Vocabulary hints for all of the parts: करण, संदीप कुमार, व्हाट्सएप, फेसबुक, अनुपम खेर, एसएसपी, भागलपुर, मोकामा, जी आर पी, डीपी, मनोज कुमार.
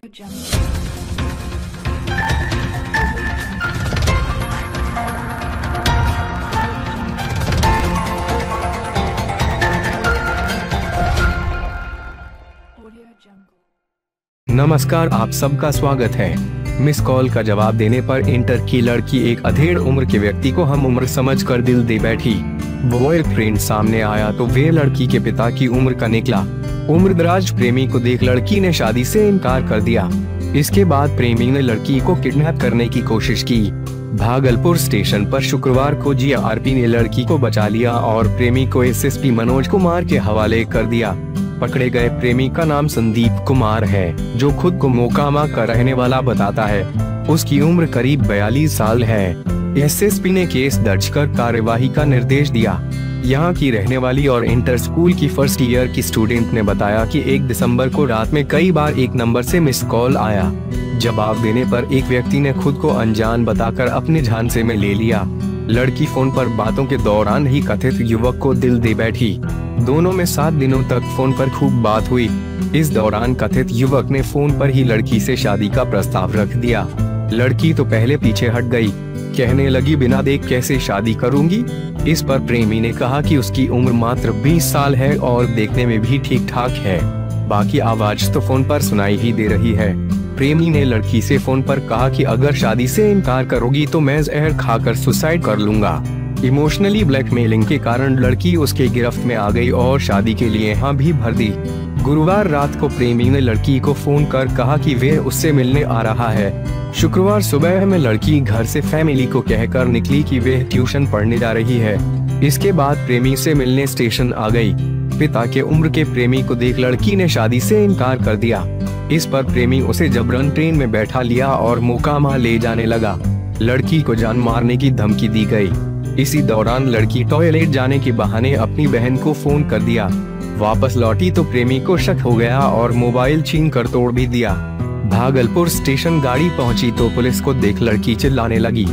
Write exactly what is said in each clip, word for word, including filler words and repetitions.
नमस्कार, आप सबका स्वागत है। मिस कॉल का जवाब देने पर इंटर की लड़की एक अधेड़ उम्र के व्यक्ति को हम उम्र समझ कर दिल दे बैठी। बॉयफ्रेंड सामने आया तो वे लड़की के पिता की उम्र का निकला। उम्रदराज प्रेमी को देख लड़की ने शादी से इनकार कर दिया। इसके बाद प्रेमी ने लड़की को किडनैप करने की कोशिश की। भागलपुर स्टेशन पर शुक्रवार को जी आर पी ने लड़की को बचा लिया और प्रेमी को S S P मनोज कुमार के हवाले कर दिया। पकड़े गए प्रेमी का नाम संदीप कुमार है, जो खुद को मोकामा का रहने वाला बताता है। उसकी उम्र करीब बयालीस साल है। एस एस पी ने केस दर्ज कर कार्यवाही का निर्देश दिया। यहाँ की रहने वाली और इंटर स्कूल की फर्स्ट ईयर की स्टूडेंट ने बताया कि एक दिसंबर को रात में कई बार एक नंबर से मिस कॉल आया। जवाब देने पर एक व्यक्ति ने खुद को अनजान बताकर अपने झांसे में ले लिया। लड़की फोन पर बातों के दौरान ही कथित युवक को दिल दे बैठी। दोनों में सात दिनों तक फोन पर खूब बात हुई। इस दौरान कथित युवक ने फोन पर ही लड़की से शादी का प्रस्ताव रख दिया। लड़की तो पहले पीछे हट गई, कहने लगी बिना देख कैसे शादी करूंगी। इस पर प्रेमी ने कहा कि उसकी उम्र मात्र बीस साल है और देखने में भी ठीक ठाक है, बाकी आवाज तो फोन पर सुनाई ही दे रही है। प्रेमी ने लड़की से फोन पर कहा कि अगर शादी से इनकार करोगी तो मैं जहर खाकर सुसाइड कर लूंगा। इमोशनली ब्लैकमेलिंग के कारण लड़की उसके गिरफ्त में आ गई और शादी के लिए हाँ भी भर दी। गुरुवार रात को प्रेमी ने लड़की को फोन कर कहा कि वे उससे मिलने आ रहा है। शुक्रवार सुबह में लड़की घर से फैमिली को कहकर निकली कि वे ट्यूशन पढ़ने जा रही है। इसके बाद प्रेमी से मिलने स्टेशन आ गई। पिता के उम्र के प्रेमी को देख लड़की ने शादी से इनकार कर दिया। इस पर प्रेमी उसे जबरन ट्रेन में बैठा लिया और मोकामा ले जाने लगा। लड़की को जान मारने की धमकी दी गई। इसी दौरान लड़की टॉयलेट जाने के बहाने अपनी बहन को फोन कर दिया। वापस लौटी तो प्रेमी को शक हो गया और मोबाइल छीन कर तोड़ भी दिया। भागलपुर स्टेशन गाड़ी पहुंची तो पुलिस को देख लड़की चिल्लाने लगी।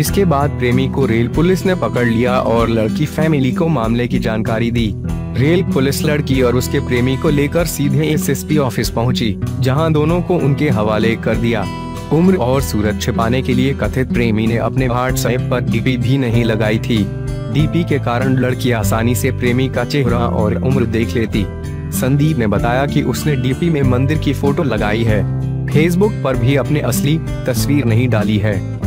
इसके बाद प्रेमी को रेल पुलिस ने पकड़ लिया और लड़की फैमिली को मामले की जानकारी दी। रेल पुलिस लड़की और उसके प्रेमी को लेकर सीधे एस एस पी ऑफिस पहुंची, जहां दोनों को उनके हवाले कर दिया। उम्र और सूरत छिपाने के लिए कथित प्रेमी ने अपने व्हाट्सएप पर डी पी भी नहीं लगाई थी। डी पी के कारण लड़की आसानी से प्रेमी का चेहरा और उम्र देख लेती। संदीप ने बताया कि उसने डी पी में मंदिर की फोटो लगाई है। फेसबुक पर भी अपने असली तस्वीर नहीं डाली है।